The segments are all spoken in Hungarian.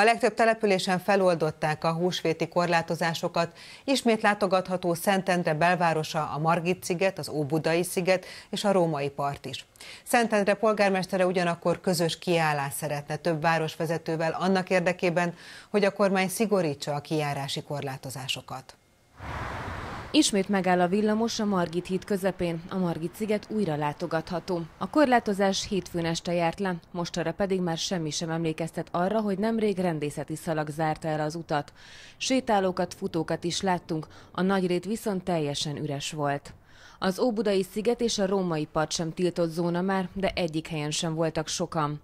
A legtöbb településen feloldották a húsvéti korlátozásokat, ismét látogatható Szentendre belvárosa, a Margit-sziget, az Óbudai-sziget és a Római part is. Szentendre polgármestere ugyanakkor közös kiállást szeretne több városvezetővel annak érdekében, hogy a kormány szigorítsa a kijárási korlátozásokat. Ismét megáll a villamos a Margit híd közepén, a Margit-sziget újra látogatható. A korlátozás hétfőn este járt le, mostanra pedig már semmi sem emlékeztet arra, hogy nemrég rendészeti szalag zárta el az utat. Sétálókat, futókat is láttunk, a Nagyrét viszont teljesen üres volt. Az Óbudai sziget és a Római part sem tiltott zóna már, de egyik helyen sem voltak sokan.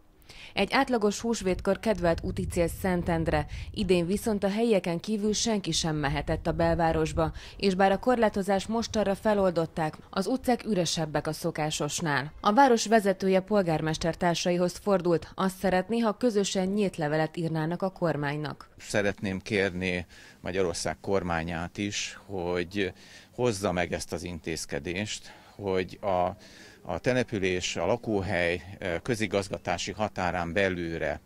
Egy átlagos húsvétkor kedvelt úti cél Szentendre, idén viszont a helyieken kívül senki sem mehetett a belvárosba, és bár a korlátozás mostanra feloldották, az utcák üresebbek a szokásosnál. A város vezetője polgármester társaihoz fordult, azt szeretné, ha közösen nyílt levelet írnának a kormánynak. Szeretném kérni Magyarország kormányát is, hogy hozza meg ezt az intézkedést, hogy a település, a lakóhely közigazgatási határán belülre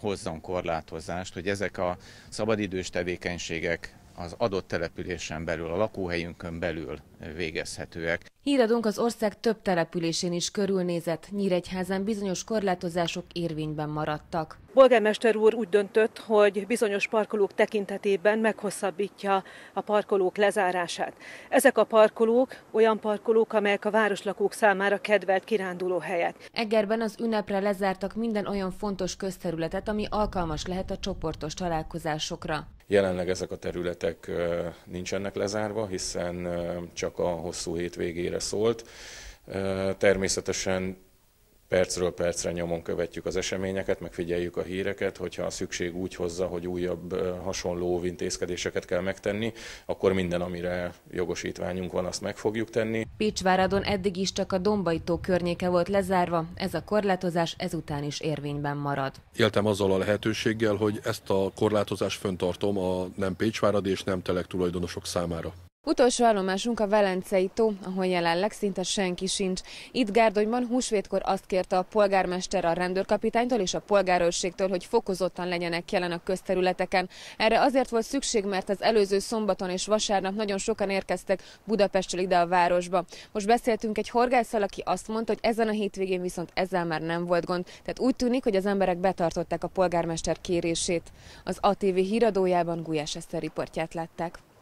hozzon korlátozást, hogy ezek a szabadidős tevékenységek az adott településen belül, a lakóhelyünkön belül végezhetőek. Híradónk az ország több településén is körülnézett, Nyíregyházán bizonyos korlátozások érvényben maradtak. Polgármester úr úgy döntött, hogy bizonyos parkolók tekintetében meghosszabbítja a parkolók lezárását. Ezek a parkolók olyan parkolók, amelyek a városlakók számára kedvelt kirándulóhelyek. Egerben az ünnepre lezártak minden olyan fontos közterületet, ami alkalmas lehet a csoportos találkozásokra. Jelenleg ezek a területek nincsenek lezárva, hiszen csak a hosszú hétvégére szólt. Természetesen percről percre nyomon követjük az eseményeket, megfigyeljük a híreket, hogyha a szükség úgy hozza, hogy újabb hasonló óvintézkedéseket kell megtenni, akkor minden, amire jogosítványunk van, azt meg fogjuk tenni. Pécsváradon eddig is csak a Dombai tó környéke volt lezárva, ez a korlátozás ezután is érvényben marad. Éltem azzal a lehetőséggel, hogy ezt a korlátozást fenntartom a nem pécsváradi és nem telek tulajdonosok számára. Utolsó állomásunk a Velencei tó, ahol jelenleg szinte senki sincs. Itt Gárdonyban húsvétkor azt kérte a polgármester a rendőrkapitánytól és a polgárőrségtől, hogy fokozottan legyenek jelen a közterületeken. Erre azért volt szükség, mert az előző szombaton és vasárnap nagyon sokan érkeztek Budapestről ide a városba. Most beszéltünk egy horgásszal, aki azt mondta, hogy ezen a hétvégén viszont ezzel már nem volt gond. Tehát úgy tűnik, hogy az emberek betartották a polgármester kérését. Az ATV híradójában Gulyás Eszter riportját látták.